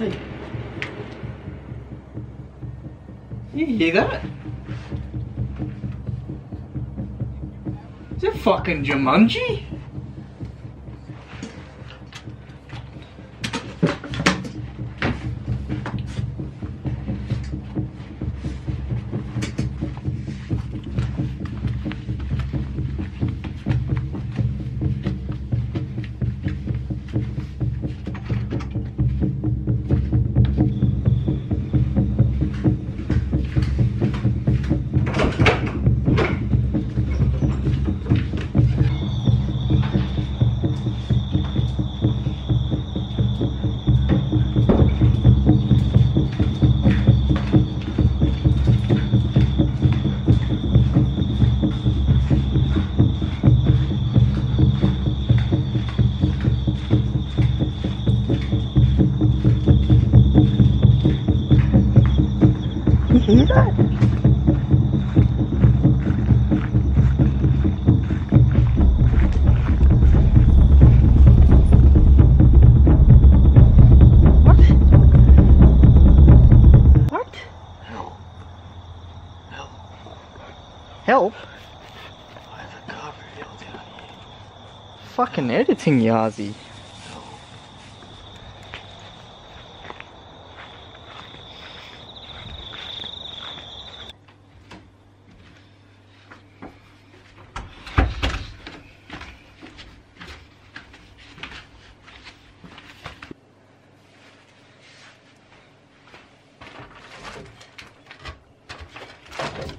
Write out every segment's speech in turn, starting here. Hey. You hear that? Is it fucking Jumanji? Hear that? What? What? Help. Help. Help? Why is the cover hill down here? Fucking editing, Yazi.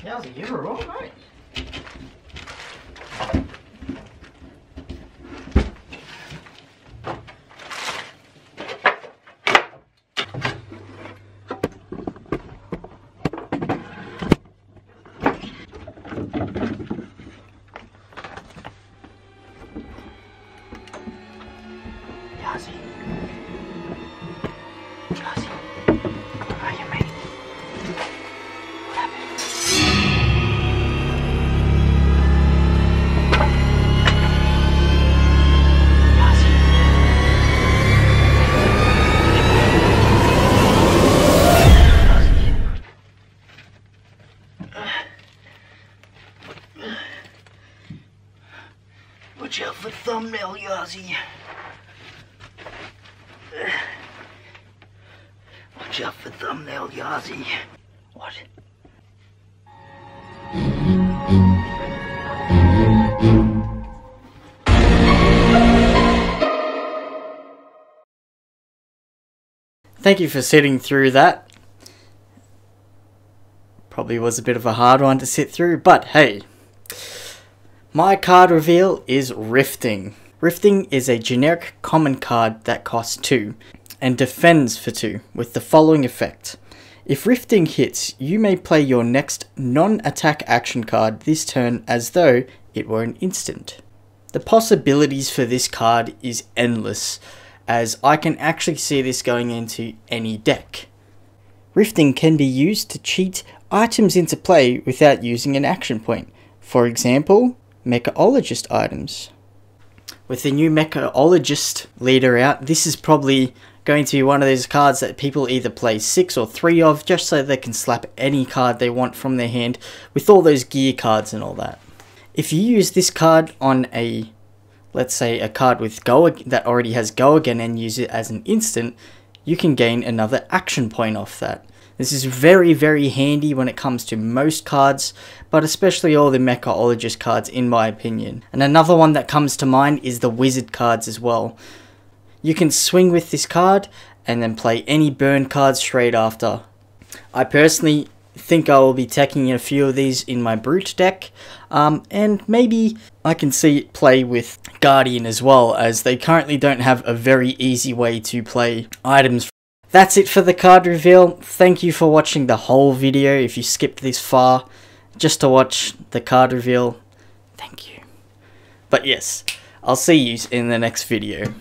Yazi, you were all right. Yazi. Yazi. Watch out for thumbnail, Yazi. Watch out for thumbnail, Yazi. What? Thank you for sitting through that. Probably was a bit of a hard one to sit through, but hey. My card reveal is Rifting. Rifting is a generic common card that costs 2 and defends for 2 with the following effect. If Rifting hits, you may play your next non-attack action card this turn as though it were an instant. The possibilities for this card is endless, as I can actually see this going into any deck. Rifting can be used to cheat items into play without using an action point. For example, Mechaologist items. With the new Mechaologist leader out, this is probably going to be one of those cards that people either play 6 or 3 of, just so they can slap any card they want from their hand with all those gear cards and all that. If you use this card on a, let's say, a card with go that already has go again and use it as an instant, you can gain another action point off that. This is very, very handy when it comes to most cards, but especially all the Mechaologist cards in my opinion. And another one that comes to mind is the Wizard cards as well. You can swing with this card and then play any burn cards straight after. I personally think I will be taking a few of these in my Brute deck, and maybe I can see it play with Guardian as well, as they currently don't have a very easy way to play items. That's it for the card reveal. Thank you for watching the whole video. If you skipped this far just to watch the card reveal, thank you. But yes, I'll see you in the next video.